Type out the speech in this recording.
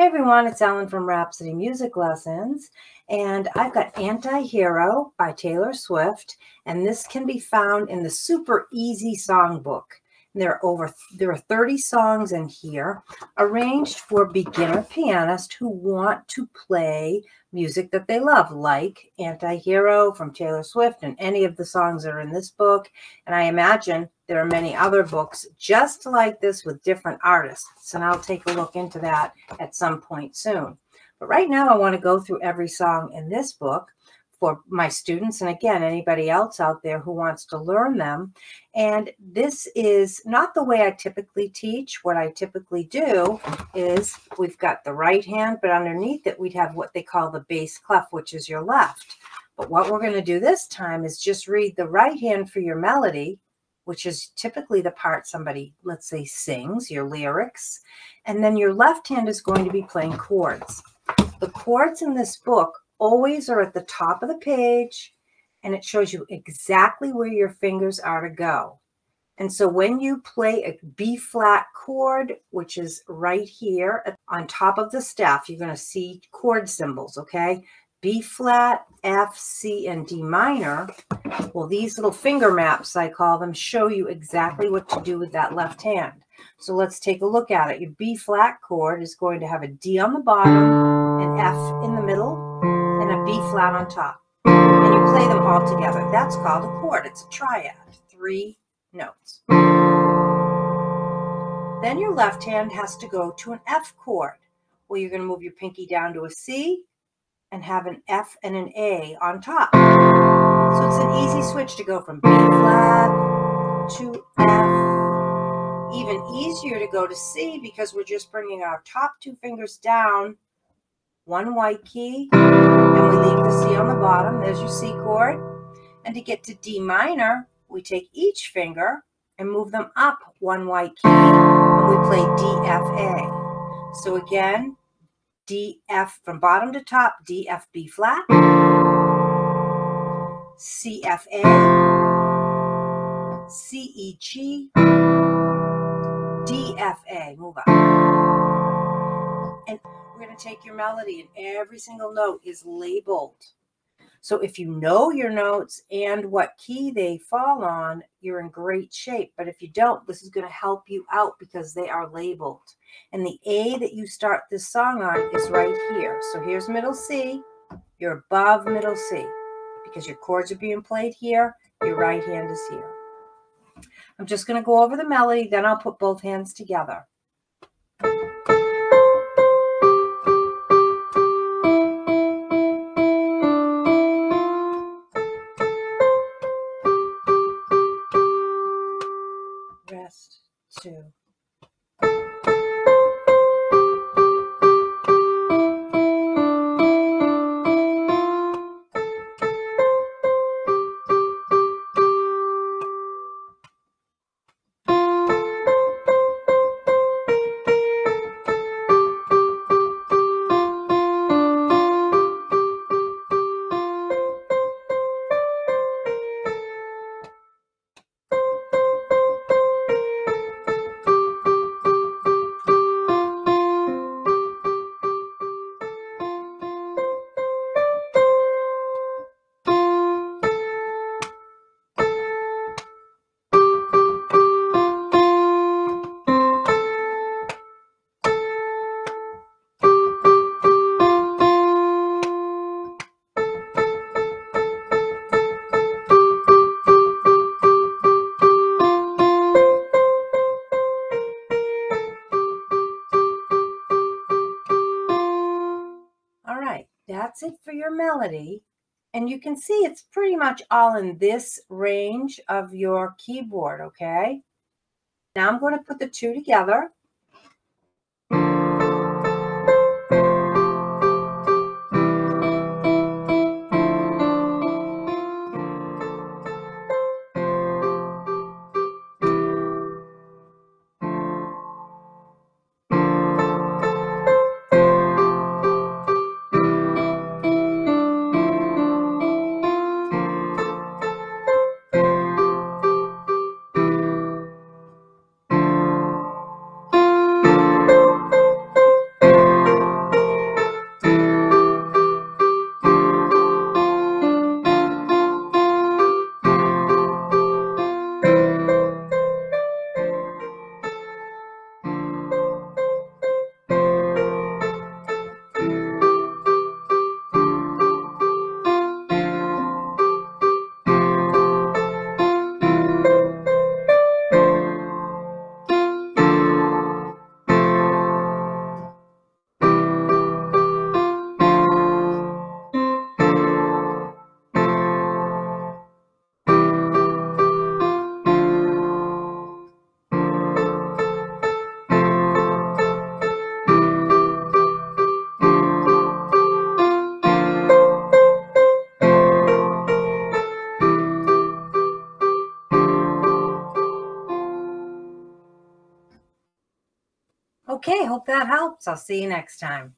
Hey everyone, it's Ellen from Rhapsody Music Lessons, and I've got Anti-Hero by Taylor Swift, and this can be found in the Super Easy Songbook. There are 30 songs in here, arranged for beginner pianists who want to play music that they love, like Anti-Hero from Taylor Swift and any of the songs that are in this book. And I imagine there are many other books just like this with different artists, and I'll take a look into that at some point soon. But right now I want to go through every song in this book for my students, and again, anybody else out there who wants to learn them. And this is not the way I typically teach. What I typically do is we've got the right hand, but underneath it, we'd have what they call the bass clef, which is your left. But what we're going to do this time is just read the right hand for your melody, which is typically the part somebody, let's say, sings, your lyrics. And then your left hand is going to be playing chords. The chords in this book always are at the top of the page, and it shows you exactly where your fingers are to go. And so when you play a B flat chord, which is right here on top of the staff, you're going to see chord symbols, okay? B flat, F, C, and D minor. Well, these little finger maps, I call them, show you exactly what to do with that left hand. So let's take a look at it. Your B flat chord is going to have a D on the bottom, an F in the middle, and a B flat on top, and you play them all together. That's called a chord. It's a triad, three notes. Then your left hand has to go to an F chord. Well, you're going to move your pinky down to a C and have an F and an A on top. So it's an easy switch to go from B flat to F. Even easier to go to C, because we're just bringing our top two fingers down, one white key, and we leave the C on the bottom. There's your C chord. And to get to D minor, we take each finger and move them up one white key, and we play D, F, A. So again, D, F from bottom to top, D, F, B flat, C, F, A, C, E, G, D, F, A. Move up. And we're going to take your melody, and every single note is labeled. So if you know your notes and what key they fall on, you're in great shape. But if you don't, this is going to help you out because they are labeled. And the A that you start this song on is right here. So here's middle C. You're above middle C because your chords are being played here. Your right hand is here. I'm just going to go over the melody, then I'll put both hands together. Two. That's it for your melody, and you can see it's pretty much all in this range of your keyboard, okay? Now I'm going to put the two together. hope that helps. I'll see you next time.